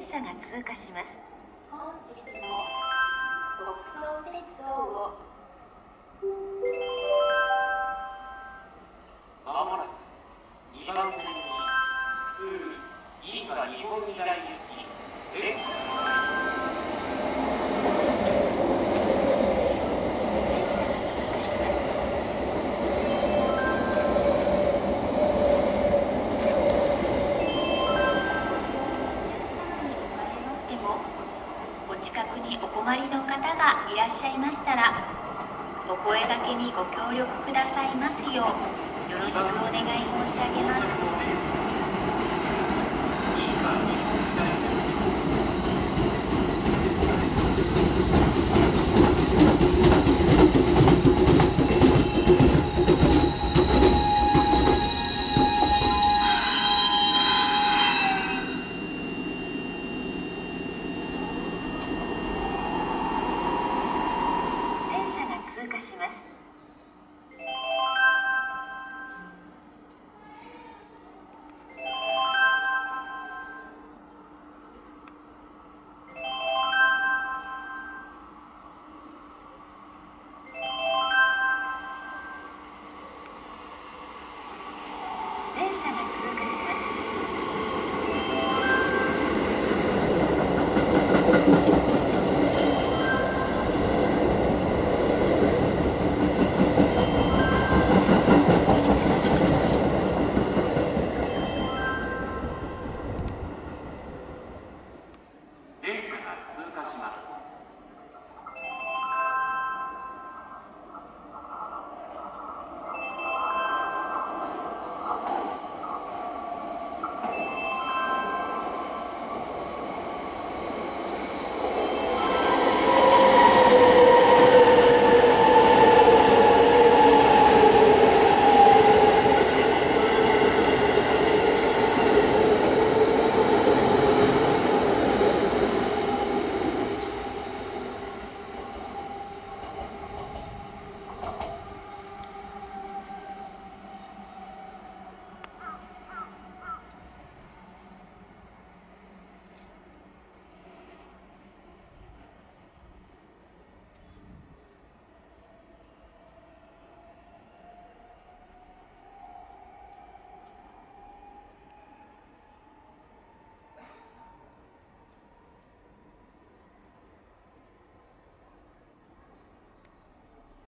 電車が通過します。本日も北総鉄道をまもなく2番線に普通、今日本平行き電車いらっしゃいましたらお声掛けにご協力くださいますようよろしくお願い申し上げます。電車が通過します。